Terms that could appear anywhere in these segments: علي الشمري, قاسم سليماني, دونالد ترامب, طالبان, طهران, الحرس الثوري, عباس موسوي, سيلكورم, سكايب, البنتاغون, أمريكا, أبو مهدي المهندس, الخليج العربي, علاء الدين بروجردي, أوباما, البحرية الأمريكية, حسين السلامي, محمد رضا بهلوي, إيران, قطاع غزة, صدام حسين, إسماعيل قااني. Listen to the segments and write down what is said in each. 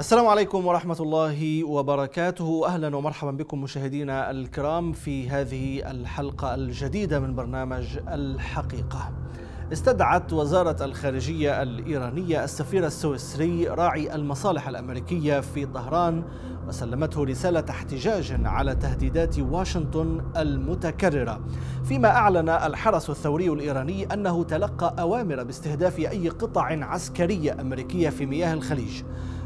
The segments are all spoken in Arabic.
السلام عليكم ورحمة الله وبركاته، أهلا ومرحبا بكم مشاهدينا الكرام في هذه الحلقة الجديدة من برنامج الحقيقة. استدعت وزارة الخارجية الإيرانية السفير السويسري راعي المصالح الأمريكية في طهران وسلمته رسالة احتجاج على تهديدات واشنطن المتكررة، فيما أعلن الحرس الثوري الإيراني أنه تلقى أوامر باستهداف أي قطع عسكرية أمريكية في مياه الخليج.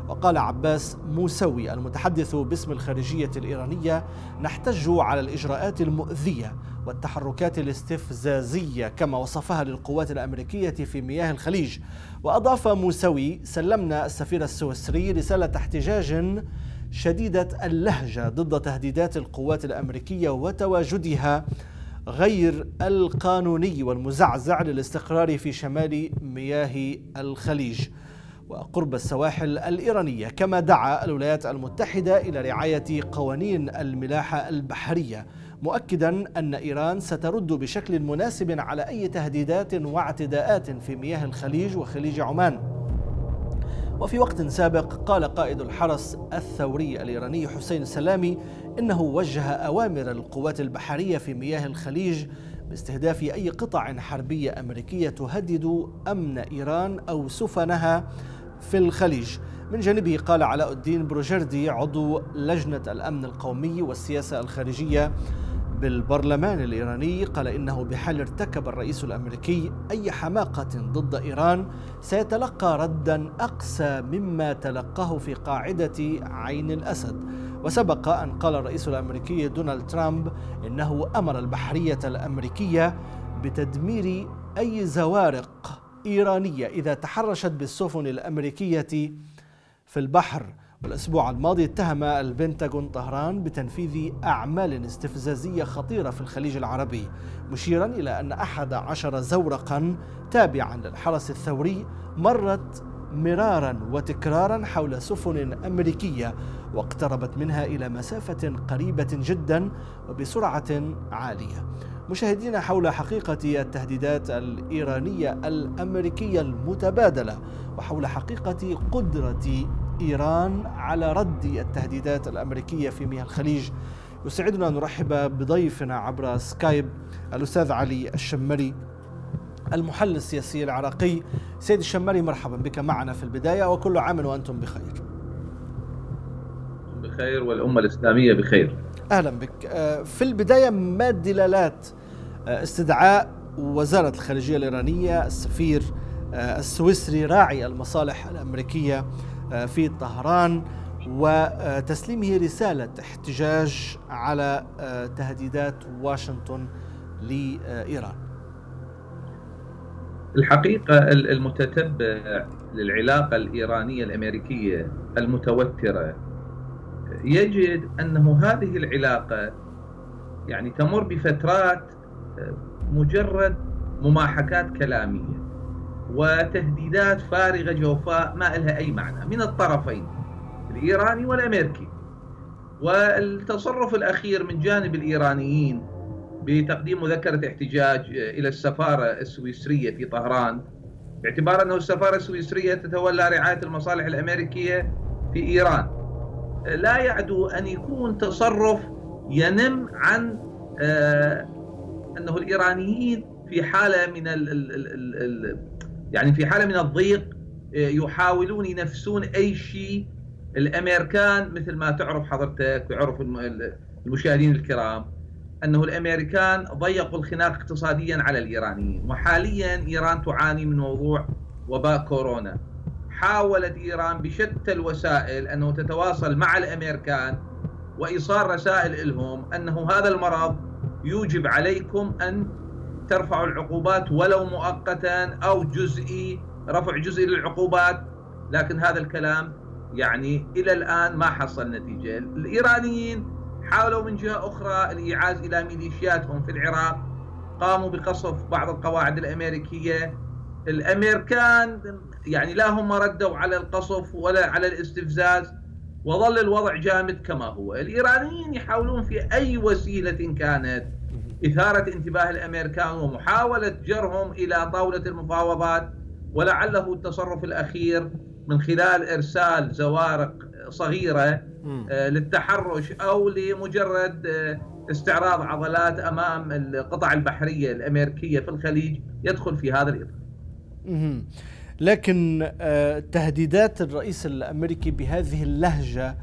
وقال عباس موسوي المتحدث باسم الخارجية الإيرانية: نحتج على الإجراءات المؤذية والتحركات الاستفزازية كما وصفها للقوات الأمريكية في مياه الخليج. وأضاف موسوي: سلمنا السفير السويسري رسالة احتجاج شديدة اللهجة ضد تهديدات القوات الأمريكية وتواجدها غير القانوني والمزعزع للاستقرار في شمال مياه الخليج وقرب السواحل الإيرانية، كما دعا الولايات المتحدة إلى رعاية قوانين الملاحة البحرية، مؤكدا أن إيران سترد بشكل مناسب على أي تهديدات واعتداءات في مياه الخليج وخليج عمان. وفي وقت سابق قال قائد الحرس الثوري الإيراني حسين السلامي إنه وجه أوامر القوات البحرية في مياه الخليج باستهداف أي قطع حربية أمريكية تهدد أمن إيران أو سفنها في الخليج. من جانبه قال علاء الدين بروجردي عضو لجنة الأمن القومي والسياسة الخارجية بالبرلمان الإيراني، قال إنه بحال ارتكب الرئيس الأمريكي أي حماقة ضد إيران سيتلقى ردا أقسى مما تلقاه في قاعدة عين الأسد. وسبق أن قال الرئيس الأمريكي دونالد ترامب إنه أمر البحرية الأمريكية بتدمير أي زوارق إيرانية إذا تحرشت بالسفن الأمريكية في البحر. والأسبوع الماضي اتهم البنتاغون طهران بتنفيذ أعمال استفزازية خطيرة في الخليج العربي، مشيرا إلى أن 11 زورقا تابعا للحرس الثوري مرت مرارا وتكرارا حول سفن أمريكية واقتربت منها إلى مسافة قريبة جدا وبسرعة عالية. مشاهدينا، حول حقيقة التهديدات الإيرانية الأمريكية المتبادلة وحول حقيقة قدرة إيران على رد التهديدات الأمريكية في مياه الخليج، يسعدنا أن نرحب بضيفنا عبر سكايب الأستاذ علي الشمري المحلل السياسي العراقي. سيد الشمري، مرحبا بك معنا في البداية، وكل عام وأنتم بخير. بخير والأمة الإسلامية بخير. أهلا بك. في البداية، ما دلالات استدعاء وزارة الخارجية الإيرانية السفير السويسري راعي المصالح الأمريكية في طهران وتسليمه رسالة احتجاج على تهديدات واشنطن لإيران؟ الحقيقة المتتبع للعلاقة الإيرانية الأمريكية المتوترة يجد أنه هذه العلاقة يعني تمر بفترات مجرد مماحكات كلامية وتهديدات فارغة جوفاء ما لها أي معنى من الطرفين الإيراني والأمريكي. والتصرف الأخير من جانب الإيرانيين بتقديم مذكرة احتجاج إلى السفارة السويسرية في طهران باعتبار أنه السفارة السويسرية تتولى رعاية المصالح الأمريكية في إيران لا يعدو أن يكون تصرف ينم عن أنه الإيرانيين في حالة من في حالة من الضيق يحاولون ينفسون أي شيء. الأمريكان مثل ما تعرف حضرتك ويعرف المشاهدين الكرام أنه الأمريكان ضيقوا الخناق اقتصاديا على الإيرانيين، وحاليا إيران تعاني من موضوع وباء كورونا. حاولت إيران بشتى الوسائل أنه تتواصل مع الأمريكان وإيصال رسائل لهم أنه هذا المرض يوجب عليكم أن ترفع العقوبات ولو مؤقتا أو جزئي، رفع جزئي للعقوبات، لكن هذا الكلام يعني إلى الآن ما حصل نتيجة. الإيرانيين حاولوا من جهة أخرى الإيعاز إلى ميليشياتهم في العراق، قاموا بقصف بعض القواعد الأمريكية. الأمريكان يعني لا هم ردوا على القصف ولا على الاستفزاز، وظل الوضع جامد كما هو. الإيرانيين يحاولون في أي وسيلة كانت إثارة انتباه الأمريكان ومحاولة جرهم إلى طاولة المفاوضات، ولعله التصرف الأخير من خلال إرسال زوارق صغيرة للتحرش أو لمجرد استعراض عضلات أمام القطع البحرية الأمريكية في الخليج يدخل في هذا الإطار. لكن تهديدات الرئيس الأمريكي بهذه اللهجة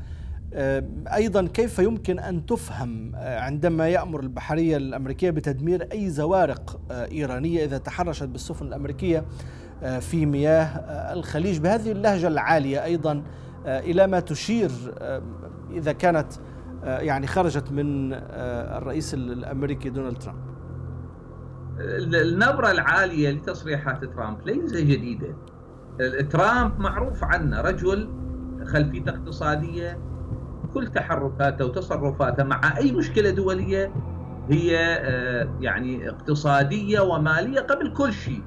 أيضا كيف يمكن أن تفهم عندما يأمر البحرية الأمريكية بتدمير أي زوارق إيرانية إذا تحرشت بالسفن الأمريكية في مياه الخليج بهذه اللهجة العالية أيضا، إلى ما تشير إذا كانت يعني خرجت من الرئيس الأمريكي دونالد ترامب؟ النبرة العالية لتصريحات ترامب ليس جديدة. ترامب معروف عنه رجل خلفيته اقتصادية، كل تحركاته وتصرفاته مع أي مشكلة دولية هي يعني اقتصادية ومالية قبل كل شيء.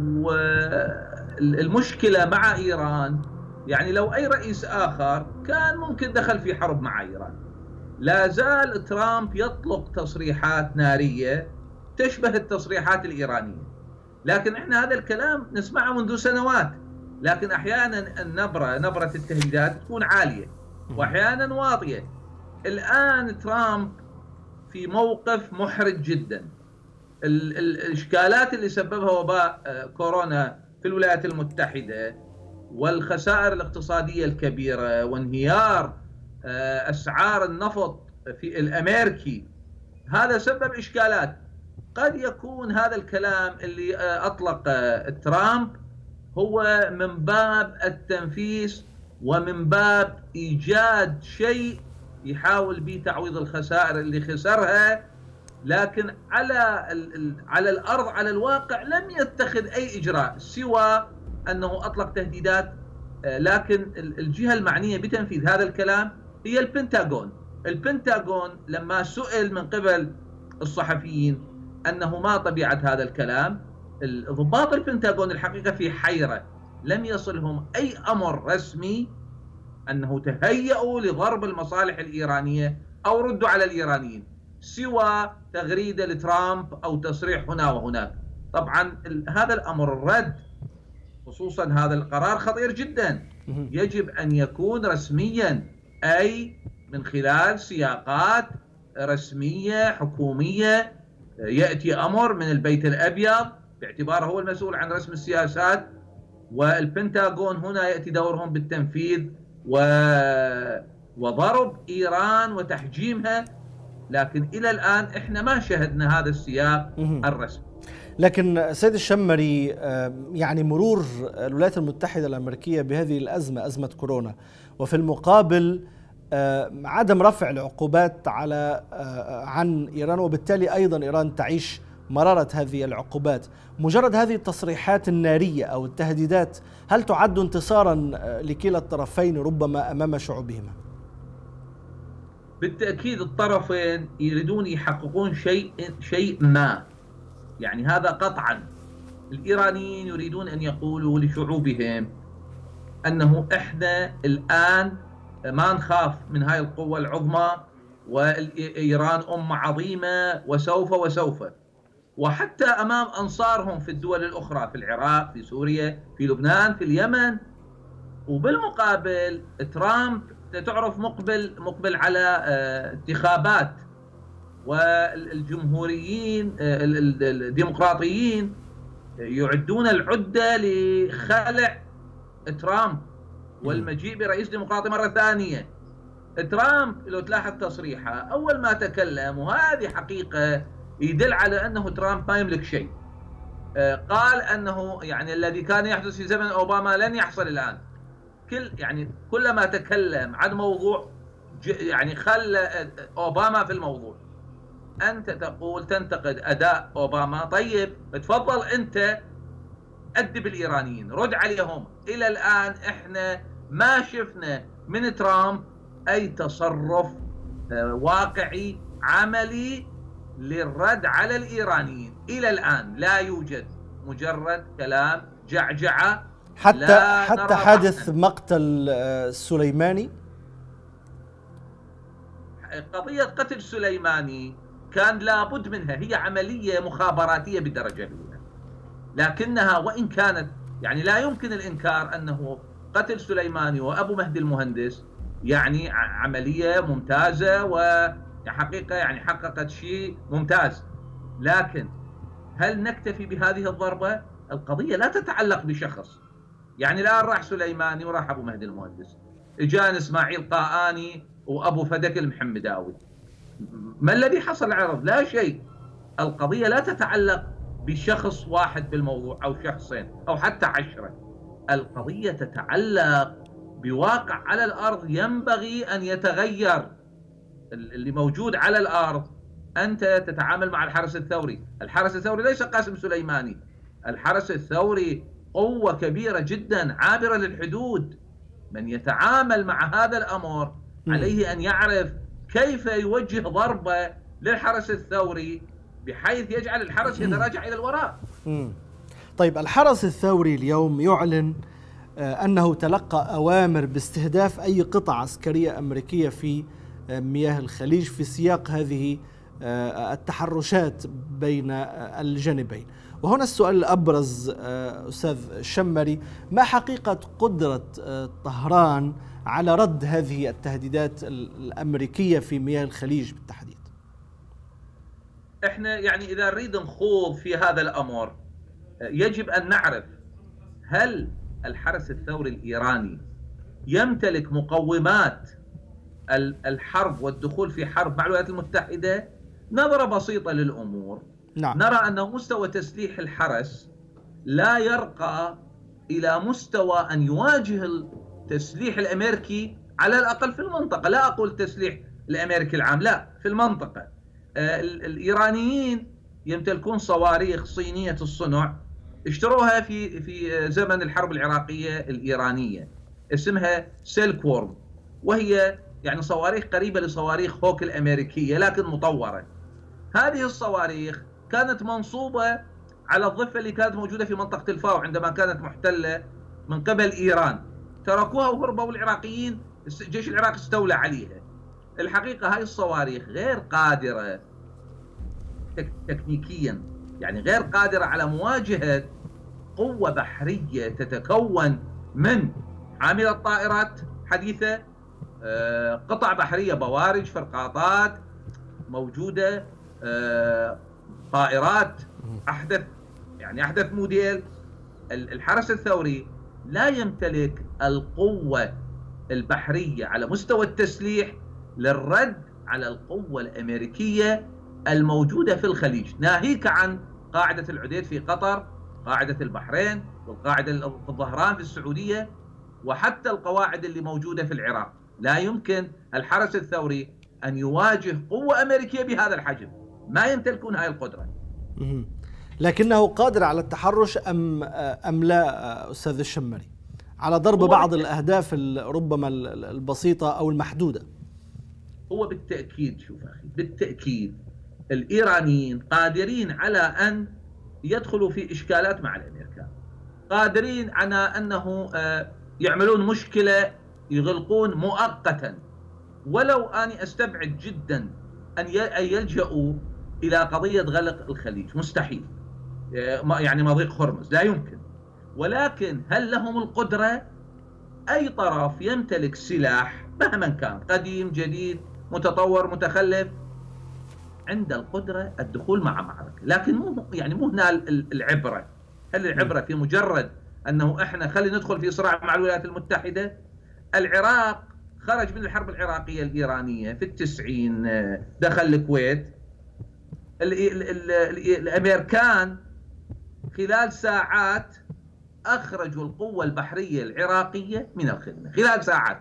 والمشكلة مع إيران يعني لو أي رئيس آخر كان ممكن دخل في حرب مع إيران. لا زال ترامب يطلق تصريحات نارية تشبه التصريحات الإيرانية، لكن احنا هذا الكلام نسمعه منذ سنوات، لكن أحيانا نبرة التهديدات تكون عالية وأحيانا واطية. الآن ترامب في موقف محرج جدا. الإشكالات اللي سببها وباء كورونا في الولايات المتحدة والخسائر الاقتصادية الكبيرة وانهيار أسعار النفط في الأمريكي هذا سبب إشكالات. قد يكون هذا الكلام اللي أطلق ترامب هو من باب التنفيس ومن باب إيجاد شيء يحاول به تعويض الخسائر اللي خسرها، لكن على الأرض على الواقع لم يتخذ أي إجراء سوى أنه أطلق تهديدات. لكن الجهة المعنية بتنفيذ هذا الكلام هي البنتاغون. البنتاغون لما سئل من قبل الصحفيين أنه ما طبيعة هذا الكلام، ضباط البنتاغون الحقيقة في حيرة، لم يصلهم أي أمر رسمي أنه تهيأوا لضرب المصالح الإيرانية أو ردوا على الإيرانيين سوى تغريدة لترامب أو تصريح هنا وهناك. طبعا هذا الأمر الرد خصوصا هذا القرار خطير جدا، يجب أن يكون رسميا أي من خلال سياقات رسمية حكومية يأتي أمر من البيت الأبيض باعتباره هو المسؤول عن رسم السياسات، والبنتاغون هنا يأتي دورهم بالتنفيذ وضرب إيران وتحجيمها. لكن إلى الآن إحنا ما شهدنا هذا السياق الرسمي. لكن سيد الشمري، يعني مرور الولايات المتحدة الأمريكية بهذه الأزمة، أزمة كورونا، وفي المقابل عدم رفع العقوبات عن إيران، وبالتالي أيضا إيران تعيش مرارة هذه العقوبات، مجرد هذه التصريحات النارية أو التهديدات هل تعد انتصارا لكلا الطرفين ربما أمام شعوبهما؟ بالتأكيد الطرفين يريدون يحققون شيء ما، يعني هذا قطعا. الإيرانيين يريدون أن يقولوا لشعوبهم أنه إحنا الآن ما نخاف من هاي القوة العظمى وإيران عظيمة وسوف وحتى أمام أنصارهم في الدول الأخرى، في العراق، في سوريا، في لبنان، في اليمن. وبالمقابل ترامب تعرف مقبل على انتخابات، والجمهوريين الديمقراطيين يعدون العدة لخلع ترامب والمجيء برئيس ديمقراطي مرة ثانية. ترامب لو تلاحظ تصريحه أول ما تكلم، وهذه حقيقة يدل على أنه ترامب ما يملك شيء، قال أنه يعني الذي كان يحدث في زمن أوباما لن يحصل الآن. كلما تكلم عن موضوع يعني خلى أوباما في الموضوع. أنت تقول تنتقد أداء أوباما، طيب تفضل أنت أدب الإيرانيين، رد عليهم. إلى الآن إحنا ما شفنا من ترامب أي تصرف واقعي عملي للرد على الإيرانيين. إلى الآن لا يوجد، مجرد كلام جعجعة. حتى حادث مقتل سليماني، قضية قتل سليماني كان لابد منها، هي عملية مخابراتية بالدرجة الأولى، لكنها وإن كانت يعني لا يمكن الإنكار أنه قتل سليماني وأبو مهدي المهندس يعني عملية ممتازة، وحقيقة يعني حققت شيء ممتاز. لكن هل نكتفي بهذه الضربة؟ القضية لا تتعلق بشخص، يعني الآن راح سليماني وراح أبو مهدي المهندس، إجان إسماعيل قااني وأبو فدك المحمداوي، ما الذي حصل عرض؟ لا شيء. القضية لا تتعلق بشخص واحد بالموضوع أو شخصين أو حتى 10، القضية تتعلق بواقع على الأرض ينبغي أن يتغير. اللي موجود على الأرض، أنت تتعامل مع الحرس الثوري، الحرس الثوري ليس قاسم سليماني، الحرس الثوري قوة كبيرة جدا عابرة للحدود. من يتعامل مع هذا الأمر عليه أن يعرف كيف يوجه ضربة للحرس الثوري بحيث يجعل الحرس يتراجع إلى الوراء. طيب، الحرس الثوري اليوم يعلن أنه تلقى أوامر باستهداف أي قطعة عسكرية أمريكية في مياه الخليج في سياق هذه التحرشات بين الجانبين، وهنا السؤال الأبرز أستاذ الشمري، ما حقيقة قدرة طهران على رد هذه التهديدات الأمريكية في مياه الخليج بالتحديد؟ احنا يعني إذا نريد نخوض في هذا الأمر يجب أن نعرف هل الحرس الثوري الإيراني يمتلك مقومات الحرب والدخول في حرب مع الولايات المتحدة؟ نظرة بسيطة للأمور، نعم، نرى أن مستوى تسليح الحرس لا يرقى إلى مستوى أن يواجه التسليح الأمريكي على الأقل في المنطقة. لا أقول التسليح الأمريكي العام، لا، في المنطقة. الإيرانيين يمتلكون صواريخ صينية الصنع، اشتروها في زمن الحرب العراقية الإيرانية، اسمها سيلكورم، وهي يعني صواريخ قريبة لصواريخ هوك الأمريكية لكن مطورة. هذه الصواريخ كانت منصوبة على الضفة اللي كانت موجودة في منطقة الفاو عندما كانت محتلة من قبل إيران، تركوها وهربوا العراقيين، الجيش العراقي استولى عليها. الحقيقة هاي الصواريخ غير قادرة تكنيكيا، يعني غير قادرة على مواجهة قوة بحرية تتكون من حاملة طائرات حديثة، قطع بحرية، بوارج، فرقاطات موجودة، طائرات أحدث، يعني أحدث موديل. الحرس الثوري لا يمتلك القوة البحرية على مستوى التسليح للرد على القوة الأمريكية الموجودة في الخليج، ناهيك عن قاعدة العديد في قطر، قاعدة البحرين، والقاعدة الظهران في السعودية، وحتى القواعد اللي موجودة في العراق. لا يمكن الحرس الثوري أن يواجه قوة أمريكية بهذا الحجم، ما يمتلكون هاي القدرة. لكنه قادر على التحرش أم لا أستاذ الشمري؟ على ضرب بعض الأهداف ربما البسيطة أو المحدودة. هو بالتأكيد، شوف أخي، بالتأكيد الإيرانيين قادرين على أن يدخلوا في إشكالات مع الأمريكان، قادرين على أنه يعملون مشكلة، يغلقون مؤقتا، ولو أني أستبعد جدا أن يلجأوا إلى قضية غلق الخليج، مستحيل، يعني مضيق هرمز لا يمكن. ولكن هل لهم القدرة؟ أي طرف يمتلك سلاح مهما كان، قديم جديد متطور متخلف، عند القدرة الدخول مع معركة. لكن مو هنا العبرة. هل العبرة في مجرد أنه إحنا خلينا ندخل في صراع مع الولايات المتحدة؟ العراق خرج من الحرب العراقية الإيرانية في ال90، دخل الكويت، الأمريكان خلال ساعات أخرجوا القوة البحرية العراقية من الخدمة، خلال ساعات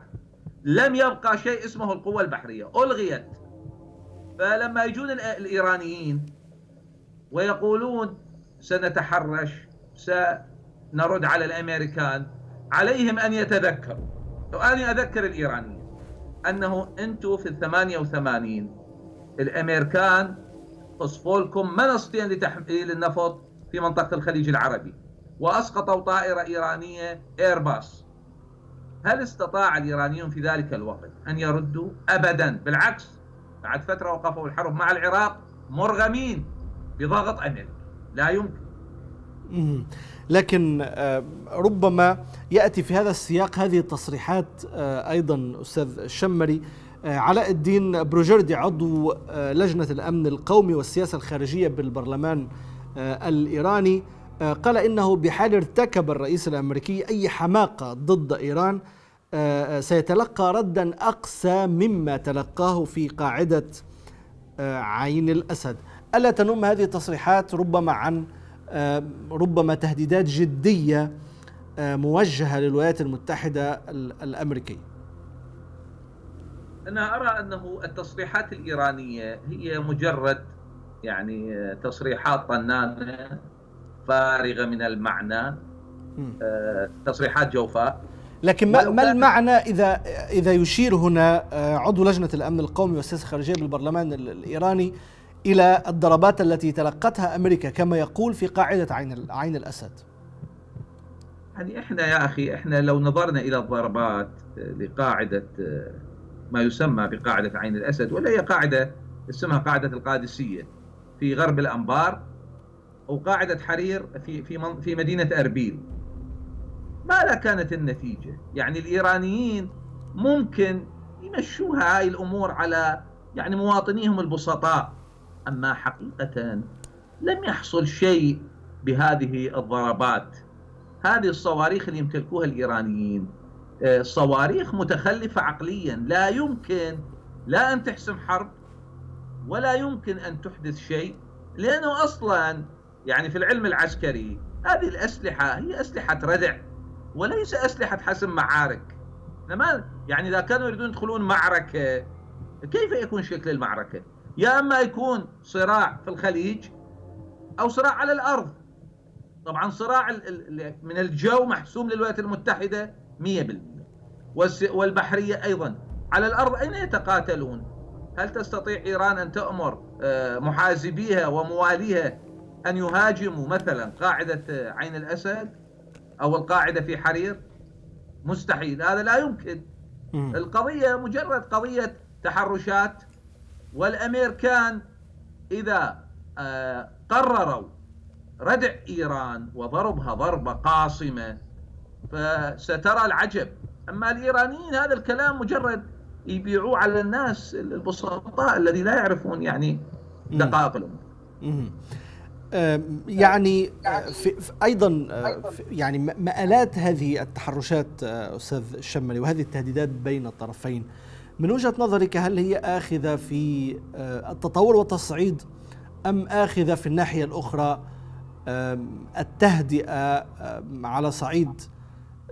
لم يبقى شيء اسمه القوة البحرية، ألغيت. فلما يجون الإيرانيين ويقولون سنتحرش، سنرد على الأمريكان، عليهم أن يتذكروا، وأنا أذكر الإيرانيين أنه أنتم في ال88 الأمريكان قصفوا لكم منصتين للنفط في منطقة الخليج العربي، وأسقطوا طائرة إيرانية إيرباص. هل استطاع الإيرانيون في ذلك الوقت أن يردوا؟ أبدا، بالعكس، بعد فترة وقفوا الحرب مع العراق مرغمين بضغط أمريكي. لا يمكن. لكن ربما يأتي في هذا السياق هذه التصريحات أيضا أستاذ الشمري. علاء الدين بروجردي عضو لجنة الأمن القومي والسياسة الخارجية بالبرلمان الإيراني قال إنه بحال ارتكب الرئيس الأمريكي أي حماقة ضد إيران سيتلقى ردا أقسى مما تلقاه في قاعدة عين الأسد. ألا تنم هذه التصريحات ربما عن تهديدات جدية موجهة للولايات المتحدة الأمريكية؟ أنا أرى أنه التصريحات الإيرانية هي مجرد يعني تصريحات طنانة فارغة من المعنى، تصريحات جوفاء. لكن ما المعنى إذا يشير هنا عضو لجنة الأمن القومي والسياسة الخارجية بالبرلمان الإيراني إلى الضربات التي تلقتها أمريكا كما يقول في قاعدة عين الأسد؟ يعني إحنا يا أخي إحنا لو نظرنا إلى الضربات لقاعدة ما يسمى بقاعدة عين الأسد، ولا هي قاعدة اسمها قاعدة القادسية في غرب الأنبار، أو قاعدة حرير في مدينة أربيل، ماذا كانت النتيجة؟ يعني الإيرانيين ممكن يمشوها هاي الأمور على يعني مواطنيهم البسطاء، أما حقيقة لم يحصل شيء بهذه الضربات. هذه الصواريخ اللي يمتلكوها الإيرانيين صواريخ متخلفة عقليا، لا يمكن لا أن تحسم حرب ولا يمكن أن تحدث شيء، لأنه أصلا يعني في العلم العسكري هذه الأسلحة هي أسلحة ردع وليس أسلحة حسم معارك. يعني إذا كانوا يريدون يدخلون معركة كيف يكون شكل المعركة؟ يا أما يكون صراع في الخليج أو صراع على الأرض. طبعا صراع من الجو محسوم للولايات المتحدة 100%، والبحرية أيضا. على الأرض أين يتقاتلون؟ هل تستطيع إيران أن تأمر محاسبيها ومواليها أن يهاجموا مثلا قاعدة عين الأسد أو القاعدة في حرير؟ مستحيل، هذا لا يمكن. القضية مجرد قضية تحرشات، والأمريكان إذا قرروا ردع إيران وضربها ضربة قاصمة فسترى العجب. أما الإيرانيين هذا الكلام مجرد يبيعوه على الناس البسطاء الذي لا يعرفون يعني دقائقهم. يعني أيضا يعني مآلات هذه التحرشات أستاذ الشمري وهذه التهديدات بين الطرفين من وجهة نظرك هل هي آخذة في التطور والتصعيد أم آخذة في الناحية الأخرى التهدئة على صعيد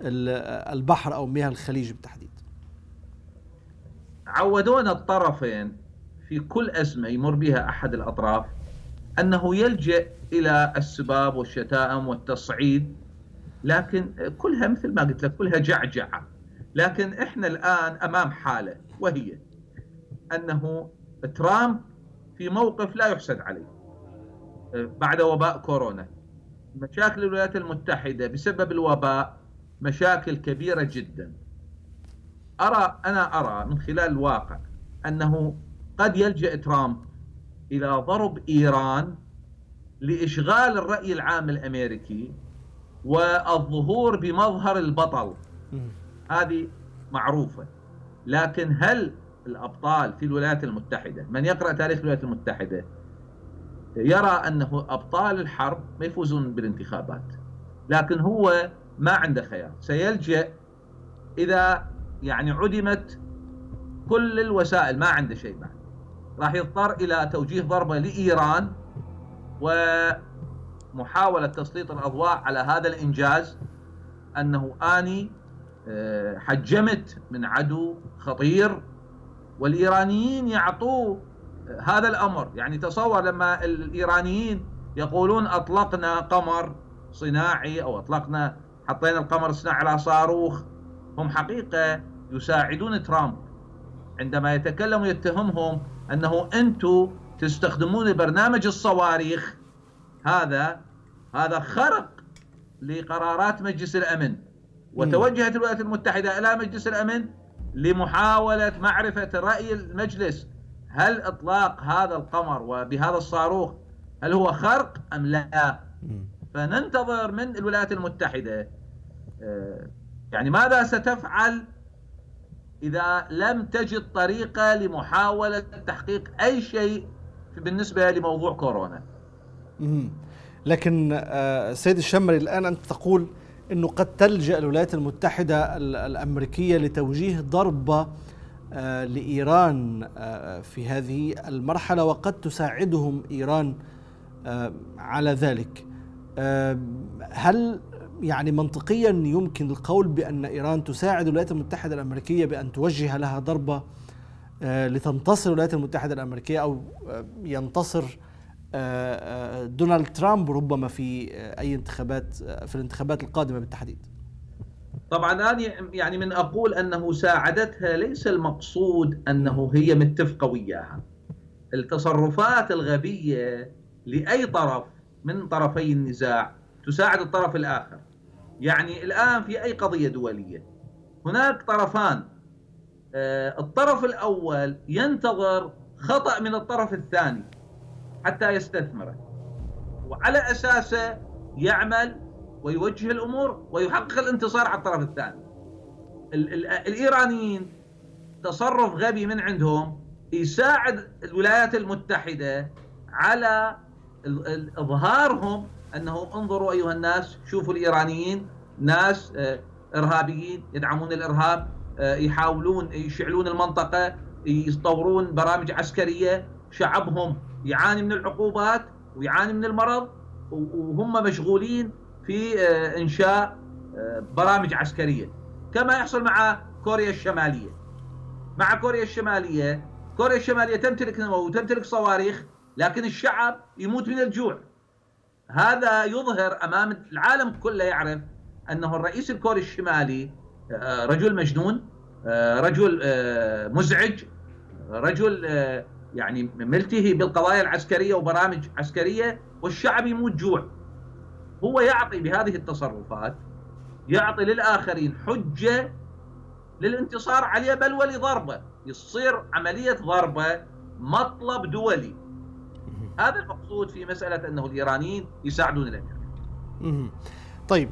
البحر أو مياه الخليج بالتحديد؟ عودونا الطرفين في كل أزمة يمر بها أحد الأطراف أنه يلجأ إلى السباب والشتائم والتصعيد، لكن كلها مثل ما قلت لك كلها جعجعة. لكن إحنا الآن أمام حالة وهي أنه ترامب في موقف لا يحسد عليه بعد وباء كورونا. مشاكل الولايات المتحدة بسبب الوباء مشاكل كبيرة جدا. أنا أرى من خلال الواقع أنه قد يلجأ ترامب إلى ضرب إيران لإشغال الرأي العام الأمريكي والظهور بمظهر البطل، هذه معروفة. لكن هل الأبطال في الولايات المتحدة، من يقرأ تاريخ الولايات المتحدة يرى أنه أبطال الحرب ما يفوزون بالانتخابات، لكن هو ما عنده خيار، سيلجأ إذا يعني عدمت كل الوسائل ما عنده شيء بعد، راح يضطر إلى توجيه ضربة لإيران ومحاولة تسليط الأضواء على هذا الإنجاز أنه آني حجمت من عدو خطير. والإيرانيين يعطوه هذا الأمر، يعني تصور لما الإيرانيين يقولون أطلقنا قمر صناعي أو أطلقنا حطينا القمر الصناعي على صاروخ، هم حقيقة يساعدون ترامب عندما يتكلم ويتهمهم أنه أنتم تستخدمون برنامج الصواريخ. هذا خرق لقرارات مجلس الأمن، وتوجهت الولايات المتحدة إلى مجلس الأمن لمحاولة معرفة رأي المجلس، هل إطلاق هذا القمر وبهذا الصاروخ هل هو خرق أم لا؟ فننتظر من الولايات المتحدة يعني ماذا ستفعل إذا لم تجد طريقة لمحاولة تحقيق أي شيء بالنسبة لموضوع كورونا. لكن سيد الشمري، الآن أنت تقول أنه قد تلجأ الولايات المتحدة الأمريكية لتوجيه ضربة لإيران في هذه المرحلة، وقد تساعدهم إيران على ذلك. هل يعني منطقيا يمكن القول بأن إيران تساعد الولايات المتحدة الأمريكية بأن توجه لها ضربة لتنتصر الولايات المتحدة الأمريكية، أو ينتصر دونالد ترامب ربما في أي انتخابات، في الانتخابات القادمة بالتحديد؟ طبعا أنا يعني من أقول أنه ساعدتها ليس المقصود أنه هي متفقة وياها. التصرفات الغبية لأي طرف من طرفي النزاع تساعد الطرف الآخر. يعني الآن في أي قضية دولية هناك طرفان، الطرف الأول ينتظر خطأ من الطرف الثاني حتى يستثمره، وعلى أساسه يعمل ويوجه الأمور ويحقق الانتصار على الطرف الثاني. الإيرانيين تصرف غبي من عندهم يساعد الولايات المتحدة على إظهارهم أنهم انظروا أيها الناس، شوفوا الإيرانيين ناس إرهابيين يدعمون الإرهاب، يحاولون يشعلون المنطقة، يطورون برامج عسكرية، شعبهم يعاني من العقوبات ويعاني من المرض، وهم مشغولين في إنشاء برامج عسكرية، كما يحصل مع كوريا الشمالية. مع كوريا الشمالية تمتلك نووي وتمتلك صواريخ، لكن الشعب يموت من الجوع. هذا يظهر أمام العالم كله يعرف أنه الرئيس الكوري الشمالي رجل مجنون، رجل مزعج، رجل يعني ملتهي بالقضايا العسكرية وبرامج عسكرية، والشعب يموت جوع. هو يعطي بهذه التصرفات، يعطي للآخرين حجة للانتصار عليه، بل ولضربة، يصير عملية ضربة مطلب دولي. هذا المقصود في مسألة أنه الإيرانيين يساعدون الأمريكان. طيب،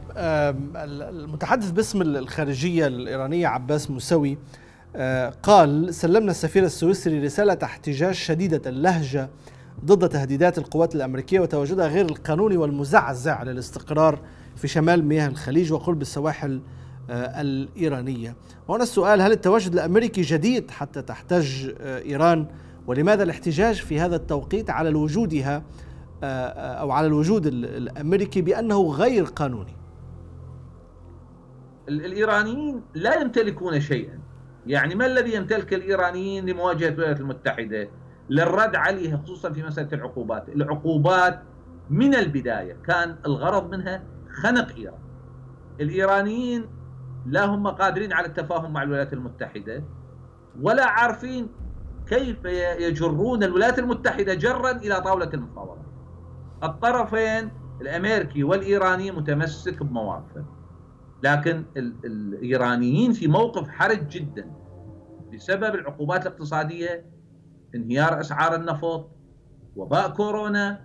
المتحدث باسم الخارجية الإيرانية عباس موسوي قال: سلمنا السفير السويسري رسالة احتجاج شديدة اللهجة ضد تهديدات القوات الأمريكية وتواجدها غير القانوني والمزعزع للاستقرار في شمال مياه الخليج وقرب السواحل الإيرانية. وهنا السؤال: هل التواجد الأمريكي جديد حتى تحتج إيران؟ ولماذا الاحتجاج في هذا التوقيت على وجودها أو على الوجود الأمريكي بأنه غير قانوني؟ الإيرانيين لا يمتلكون شيئا. يعني ما الذي يمتلك الإيرانيين لمواجهة الولايات المتحدة للرد عليها، خصوصا في مسألة العقوبات؟ العقوبات من البداية كان الغرض منها خنق إيران. الإيرانيين لا هم قادرين على التفاهم مع الولايات المتحدة، ولا عارفين كيف يجرون الولايات المتحدة جرا إلى طاولة المفاوضات. الطرفين الأمريكي والإيراني متمسك بمواقفه، لكن الإيرانيين في موقف حرج جدا بسبب العقوبات الاقتصادية، انهيار أسعار النفط، وباء كورونا.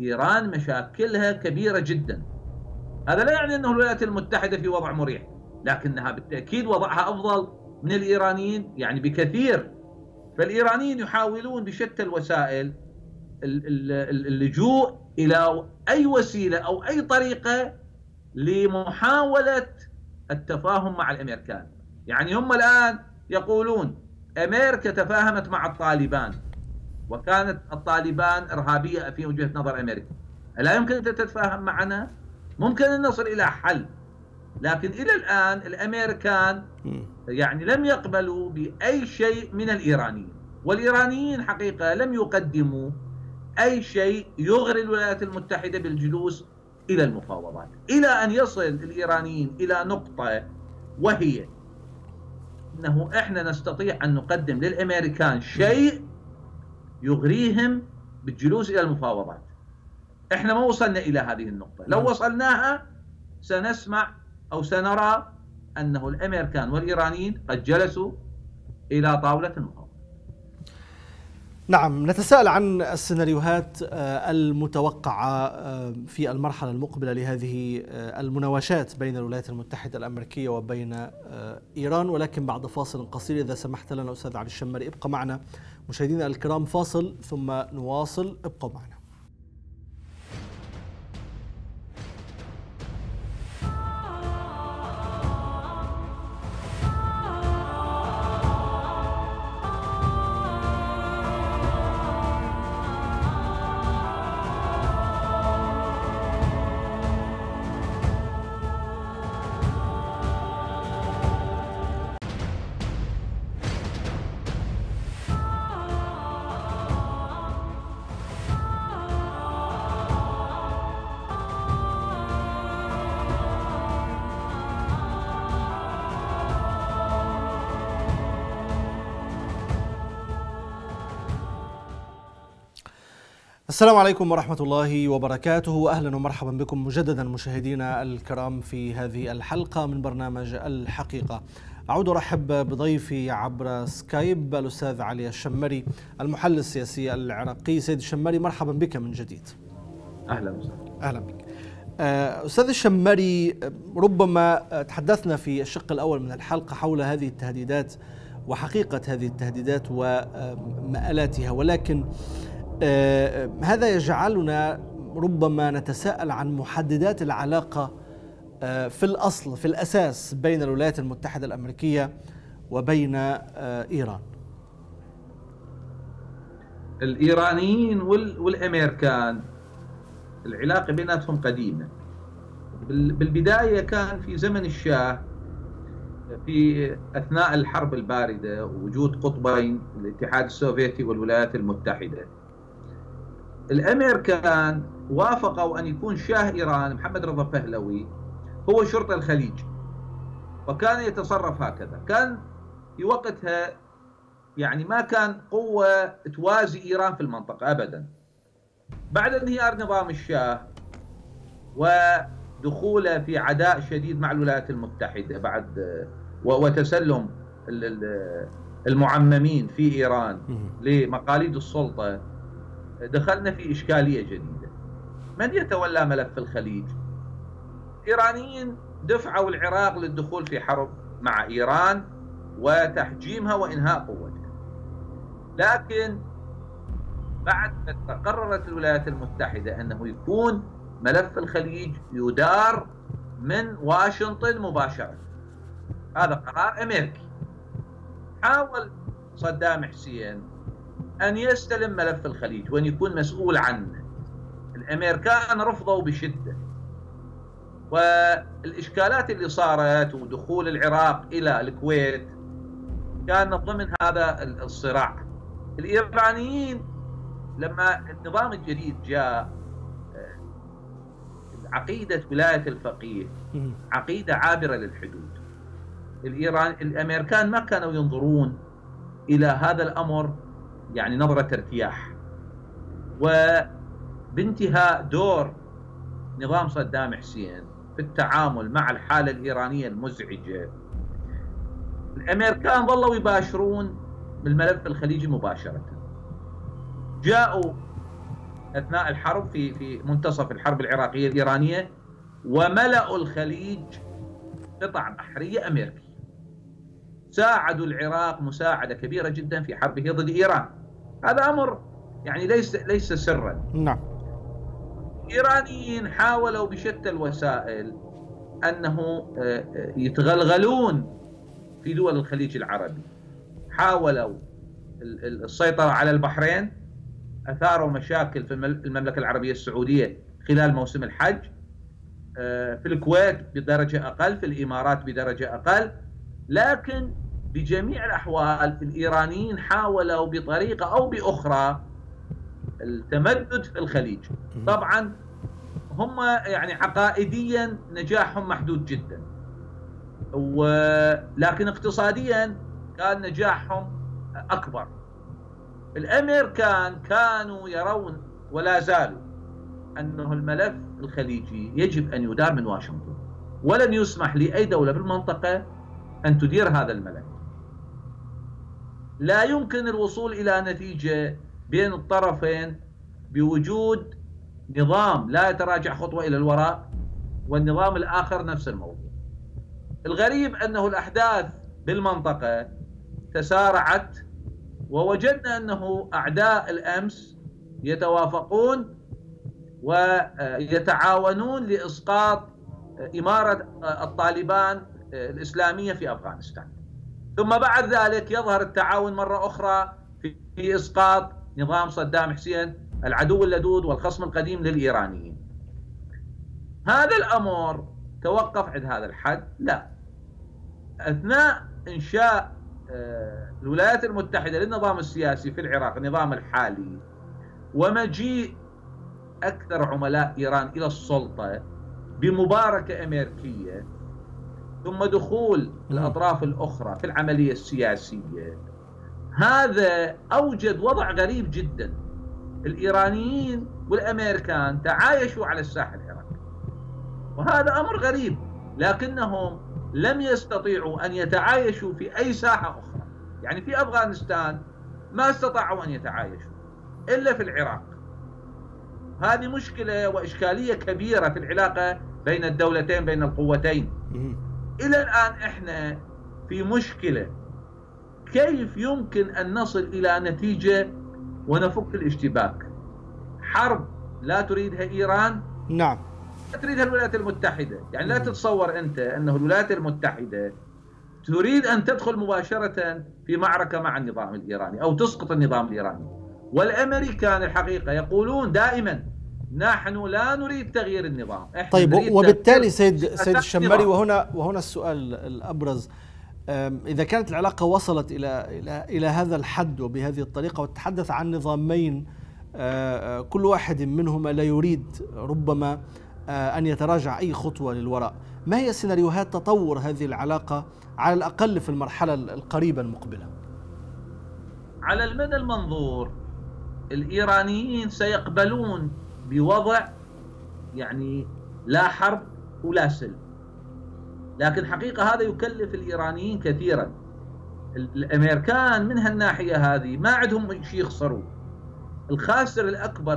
إيران مشاكلها كبيرة جدا. هذا لا يعني أن الولايات المتحدة في وضع مريح، لكنها بالتأكيد وضعها أفضل من الإيرانيين يعني بكثير. فالإيرانيين يحاولون بشتى الوسائل اللجوء إلى أي وسيلة أو أي طريقة لمحاولة التفاهم مع الأمريكان. يعني هم الآن يقولون أمريكا تفاهمت مع الطالبان، وكانت الطالبان إرهابية في وجهة نظر أمريكا، ألا يمكن أن تتفاهم معنا؟ ممكن أن نصل إلى حل. لكن إلى الآن الأمريكان يعني لم يقبلوا بأي شيء من الإيرانيين، والإيرانيين حقيقة لم يقدموا أي شيء يغري الولايات المتحدة بالجلوس إلى المفاوضات، إلى أن يصل الإيرانيين إلى نقطة وهي أنه إحنا نستطيع أن نقدم للأمريكان شيء يغريهم بالجلوس إلى المفاوضات. إحنا ما وصلنا إلى هذه النقطة، لو وصلناها سنسمع أو سنرى أنه الأمريكان والإيرانيين قد جلسوا إلى طاولة المفاوضات. نعم، نتساءل عن السيناريوهات المتوقعة في المرحلة المقبلة لهذه المناوشات بين الولايات المتحدة الأمريكية وبين إيران، ولكن بعد فاصل قصير إذا سمحت لنا أستاذ علي الشمري. ابقى معنا مشاهدينا الكرام، فاصل ثم نواصل، ابقوا معنا. السلام عليكم ورحمة الله وبركاته، أهلا ومرحبا بكم مجددا مشاهدينا الكرام في هذه الحلقة من برنامج الحقيقة. أعود أرحب بضيفي عبر سكايب الأستاذ علي الشمري المحلل السياسي العراقي. سيد الشمري مرحبا بك من جديد. أهلا وسهلا. أهلا بك. أستاذ الشمري، ربما تحدثنا في الشق الأول من الحلقة حول هذه التهديدات وحقيقة هذه التهديدات ومآلاتها، ولكن هذا يجعلنا ربما نتساءل عن محددات العلاقة في الأصل في الأساس بين الولايات المتحدة الأمريكية وبين إيران. الإيرانيين والأمريكان العلاقة بيناتهم قديمة. بالبداية كان في زمن الشاه، في أثناء الحرب الباردة ووجود قطبين الاتحاد السوفيتي والولايات المتحدة، الامريكان وافقوا ان يكون شاه ايران محمد رضا بهلوي هو شرطة الخليج، وكان يتصرف هكذا. كان في وقتها يعني ما كان قوة توازي ايران في المنطقة ابدا. بعد انهيار نظام الشاه ودخوله في عداء شديد مع الولايات المتحدة بعد وتسلم المعممين في ايران لمقاليد السلطة، دخلنا في إشكالية جديدة. من يتولى ملف الخليج؟ الإيرانيين دفعوا العراق للدخول في حرب مع إيران وتحجيمها وإنهاء قوتها، لكن بعد ما قررت الولايات المتحدة أنه يكون ملف الخليج يدار من واشنطن مباشرة، هذا قرار أمريكي. حاول صدام حسين أن يستلم ملف الخليج وأن يكون مسؤول عنه، الأمريكان رفضوا بشدة، والإشكالات اللي صارت ودخول العراق إلى الكويت كان ضمن هذا الصراع. الإيرانيين لما النظام الجديد جاء، عقيدة ولاية الفقيه عقيدة عابرة للحدود. الأمريكان ما كانوا ينظرون إلى هذا الأمر يعني نظرة ارتياح، وبانتهاء دور نظام صدام حسين في التعامل مع الحالة الإيرانية المزعجة، الأمريكان ظلوا يباشرون بالملف الخليجي مباشرة. جاءوا أثناء الحرب في منتصف الحرب العراقية الإيرانية وملأوا الخليج قطع بحرية أمريكية، ساعدوا العراق مساعدة كبيرة جدا في حربه ضد إيران. هذا أمر يعني ليس سرا. نعم. الإيرانيين حاولوا بشتى الوسائل أنه يتغلغلون في دول الخليج العربي، حاولوا السيطرة على البحرين، أثاروا مشاكل في المملكة العربية السعودية خلال موسم الحج، في الكويت بدرجة أقل، في الإمارات بدرجة أقل، لكن بجميع الأحوال الإيرانيين حاولوا بطريقة أو بأخرى التمدد في الخليج. طبعا هم يعني عقائديا نجاحهم محدود جدا، ولكن اقتصاديا كان نجاحهم أكبر. الأمريكان كانوا يرون ولا زالوا أنه الملف الخليجي يجب أن يدار من واشنطن، ولن يسمح لأي دولة بالمنطقة أن تدير هذا الملف. لا يمكن الوصول إلى نتيجة بين الطرفين بوجود نظام لا يتراجع خطوة إلى الوراء، والنظام الآخر نفس الموضوع. الغريب أنه الأحداث بالمنطقة تسارعت، ووجدنا أنه أعداء الأمس يتوافقون ويتعاونون لإسقاط إمارة الطالبان الإسلامية في أفغانستان، ثم بعد ذلك يظهر التعاون مرة أخرى في إسقاط نظام صدام حسين العدو اللدود والخصم القديم للإيرانيين. هذا الأمر توقف عند هذا الحد؟ لا. أثناء إنشاء الولايات المتحدة للنظام السياسي في العراق، النظام الحالي، ومجيء أكثر عملاء إيران إلى السلطة بمباركة أمريكية، ثم دخول الأطراف الأخرى في العملية السياسية، هذا أوجد وضع غريب جدا. الإيرانيين والأمريكان تعايشوا على الساحة العراقية، وهذا أمر غريب، لكنهم لم يستطيعوا أن يتعايشوا في أي ساحة أخرى. يعني في أفغانستان ما استطاعوا أن يتعايشوا إلا في العراق. هذه مشكلة وإشكالية كبيرة في العلاقة بين الدولتين، بين القوتين. إلى الآن إحنا في مشكلة، كيف يمكن أن نصل إلى نتيجة ونفك الاشتباك؟ حرب لا تريدها إيران، نعم، لا تريدها الولايات المتحدة. يعني لا تتصور أنت أن الولايات المتحدة تريد أن تدخل مباشرة في معركة مع النظام الإيراني أو تسقط النظام الإيراني، والأمريكان الحقيقة يقولون دائما نحن لا نريد تغيير النظام. طيب، وبالتالي سيد الشمري، وهنا السؤال الأبرز، إذا كانت العلاقة وصلت إلى هذا الحد وبهذه الطريقة، وتحدث عن نظامين كل واحد منهما لا يريد ربما أن يتراجع أي خطوة للوراء، ما هي سيناريوهات تطور هذه العلاقة على الأقل في المرحلة القريبة المقبلة؟ على المدى المنظور الإيرانيين سيقبلون بوضع يعني لا حرب ولا سلم، لكن حقيقة هذا يكلف الإيرانيين كثيرا. الأمريكان من هالناحية هذه ما عندهم شيء يخسروا، الخاسر الأكبر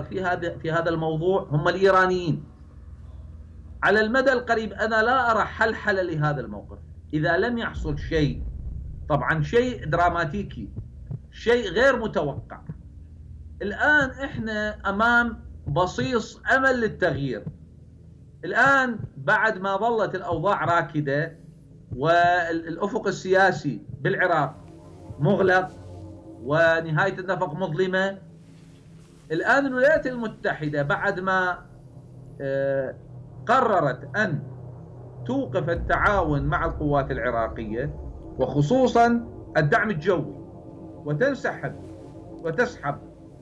في هذا الموضوع هم الإيرانيين. على المدى القريب أنا لا أرى حلحلة لهذا الموقف إذا لم يحصل شيء، طبعا شيء دراماتيكي، شيء غير متوقع. الآن إحنا أمام بصيص أمل للتغيير. الآن بعد ما ظلت الأوضاع راكدة والأفق السياسي بالعراق مغلق ونهاية النفق مظلمة، الآن الولايات المتحدة بعد ما قررت أن توقف التعاون مع القوات العراقية وخصوصا الدعم الجوي وتسحب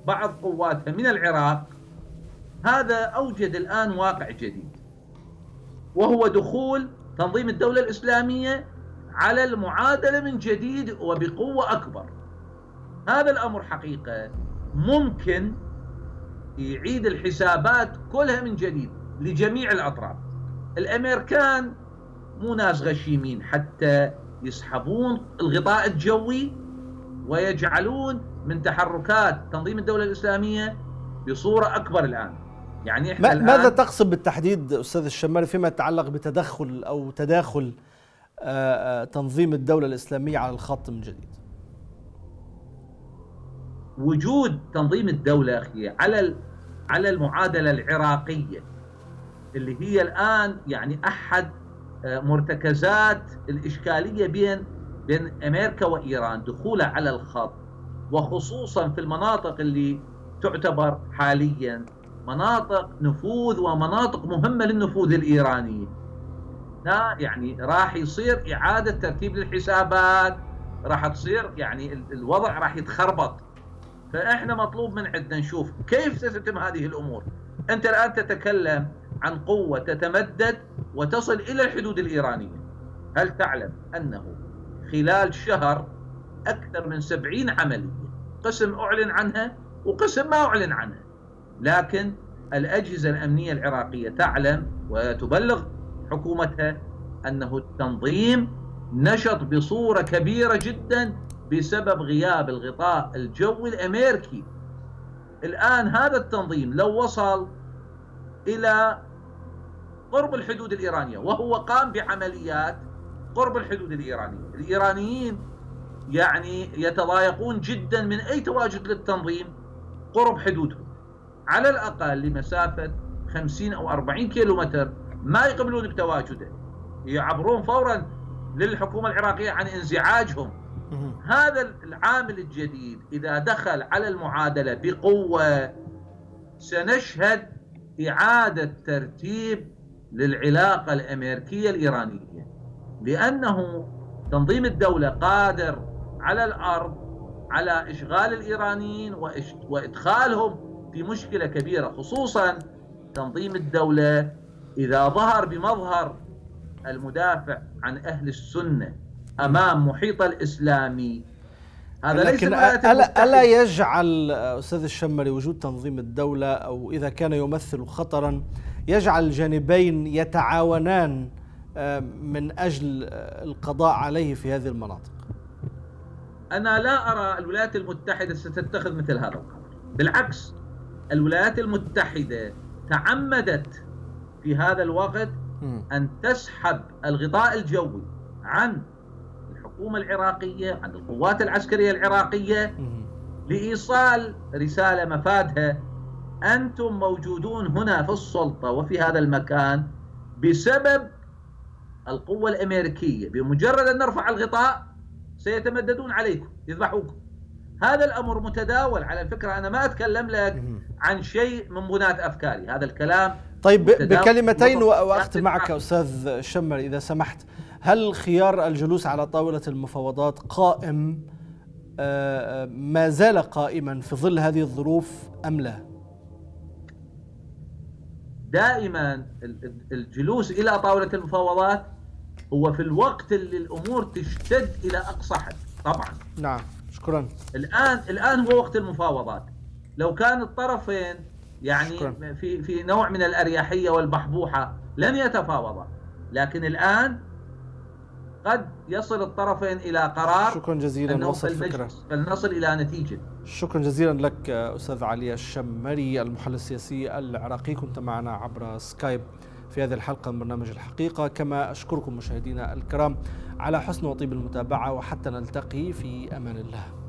بعض قواتها من العراق، هذا أوجد الآن واقع جديد، وهو دخول تنظيم الدولة الإسلامية على المعادلة من جديد وبقوة أكبر. هذا الأمر حقيقة ممكن يعيد الحسابات كلها من جديد لجميع الأطراف. الأمريكان مو ناس غشيمين حتى يسحبون الغطاء الجوي ويجعلون من تحركات تنظيم الدولة الإسلامية بصورة أكبر الآن. يعني إحنا ماذا تقصد بالتحديد أستاذ الشمري فيما يتعلق بتدخل أو تداخل تنظيم الدولة الإسلامية على الخط من جديد؟ وجود تنظيم الدولة أخي على المعادلة العراقية اللي هي الآن يعني أحد مرتكزات الإشكالية بين أمريكا وإيران، دخولها على الخط وخصوصا في المناطق اللي تعتبر حاليا مناطق نفوذ ومناطق مهمة للنفوذ الإيراني، يعني راح يصير إعادة ترتيب للحسابات، راح تصير يعني الوضع راح يتخربط. فإحنا مطلوب من عندنا نشوف كيف ستتم هذه الأمور. أنت الآن تتكلم عن قوة تتمدد وتصل إلى الحدود الإيرانية. هل تعلم أنه خلال شهر أكثر من 70 عملية، قسم أعلن عنها وقسم ما أعلن عنها، لكن الأجهزة الأمنية العراقية تعلم وتبلغ حكومتها أنه التنظيم نشط بصورة كبيرة جدا بسبب غياب الغطاء الجوي الأمريكي. الآن هذا التنظيم لو وصل إلى قرب الحدود الإيرانية، وهو قام بعمليات قرب الحدود الإيرانية، الإيرانيين يعني يتضايقون جدا من أي تواجد للتنظيم قرب حدودهم، على الأقل لمسافة 50 أو 40 كيلومتر ما يقبلون بتواجده، يعبرون فورا للحكومة العراقية عن انزعاجهم. هذا العامل الجديد إذا دخل على المعادلة بقوة سنشهد إعادة ترتيب للعلاقة الأمريكية الإيرانية، لأنه تنظيم الدولة قادر على الأرض على إشغال الإيرانيين وإدخالهم في مشكلة كبيرة، خصوصا تنظيم الدولة إذا ظهر بمظهر المدافع عن أهل السنة أمام محيط الإسلامي. هذا ليس ألا يجعل أستاذ الشمري وجود تنظيم الدولة أو إذا كان يمثل خطرا يجعل الجانبين يتعاونان من أجل القضاء عليه في هذه المناطق؟ أنا لا أرى الولايات المتحدة ستتخذ مثل هذا القرار، بالعكس الولايات المتحدة تعمدت في هذا الوقت أن تسحب الغطاء الجوي عن الحكومة العراقية، عن القوات العسكرية العراقية، لإيصال رسالة مفادها: أنتم موجودون هنا في السلطة وفي هذا المكان بسبب القوة الأمريكية، بمجرد أن نرفع الغطاء سيتمددون عليكم يذبحوكم. هذا الأمر متداول، على الفكرة أنا ما أتكلم لك عن شيء من بنات أفكاري، هذا الكلام. طيب بكلمتين وأختم معك أستاذ الشمري إذا سمحت، هل خيار الجلوس على طاولة المفاوضات قائم ما زال قائما في ظل هذه الظروف أم لا؟ دائما الجلوس إلى طاولة المفاوضات هو في الوقت اللي الأمور تشتد إلى أقصى حد طبعا. نعم شكرا. الآن هو وقت المفاوضات، لو كان الطرفين يعني شكرا. في نوع من الأريحية والبحبوحة لن يتفاوضا، لكن الآن قد يصل الطرفين إلى قرار. شكرا جزيلا، وصل فكرة، فلنصل إلى نتيجة. شكرا جزيلا لك أستاذ علي الشمري المحلل السياسي العراقي، كنت معنا عبر سكايب في هذه الحلقة من برنامج الحقيقة. كما أشكركم مشاهدينا الكرام على حسن وطيب المتابعة، وحتى نلتقي في أمان الله.